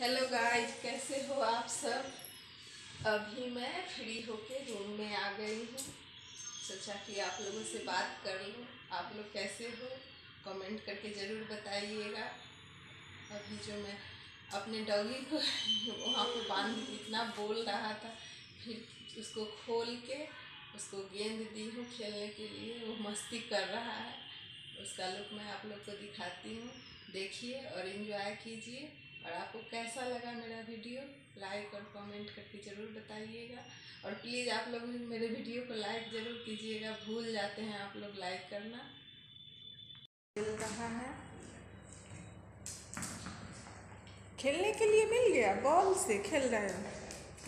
Hello guys, कैसे हो आप सब। अभी मैं फ्री होके रूम में आ गई हूँ। सोचा कि आप लोगों से बात कर लूँ। आप लोग कैसे हो कमेंट करके ज़रूर बताइएगा। अभी जो मैं अपने डॉगी को वहाँ पर बांध इतना बोल रहा था, फिर उसको खोल के उसको गेंद दी हूँ खेलने के लिए। वो मस्ती कर रहा है। उसका लुक मैं आप लोग को दिखाती हूँ, देखिए और एंजॉय कीजिए। और आपको कैसा लगा मेरा वीडियो लाइक और कमेंट करके ज़रूर बताइएगा। और प्लीज़ आप लोग मेरे वीडियो को लाइक ज़रूर कीजिएगा, भूल जाते हैं आप लोग लाइक करना। मिल रहा है खेलने के लिए, मिल गया। बॉल से खेल रहे हैं,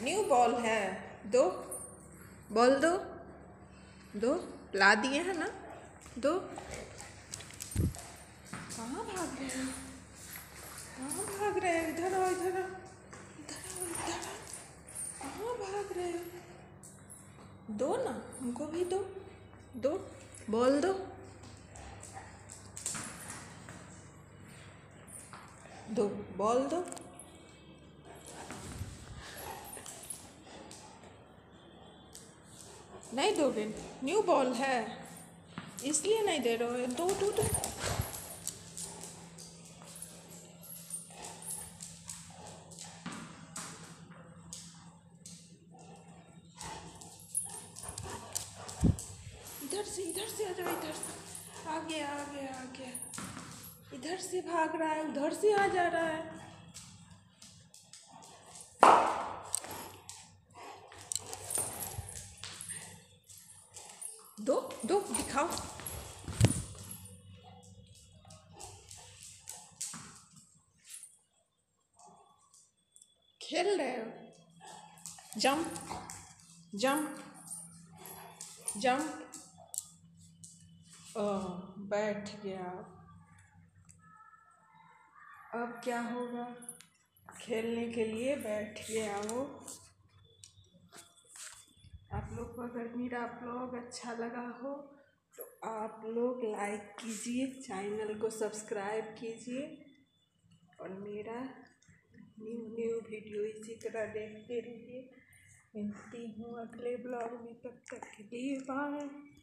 न्यू बॉल है। दो बॉल दो दो ला दिए हैं ना, दो। कहाँ भाग रहे हैं, कहाँ भाग रहे हो, इधर आओ इधर आओ इधर आओ, कहाँ भाग रहे हो। दो ना, हमको भी दो, दो बॉल दो, दो बॉल दो। नहीं दोगे, न्यू बॉल है इसलिए नहीं दे रहे हो। दो दो दो इधर से आ गया। इधर से भाग रहा है, उधर से आ जा रहा है। दो दो दिखाओ, खेल रहे हो। Jump jump jump. ओह, बैठ गया। अब क्या होगा, खेलने के लिए बैठ गया वो। आप लोग को अगर मेरा ब्लॉग अच्छा लगा हो तो आप लोग लाइक कीजिए, चैनल को सब्सक्राइब कीजिए और मेरा न्यू वीडियो इसी तरह देखते रहिए। मिलती हूँ अगले ब्लॉग में, तब तक के लिए बाय।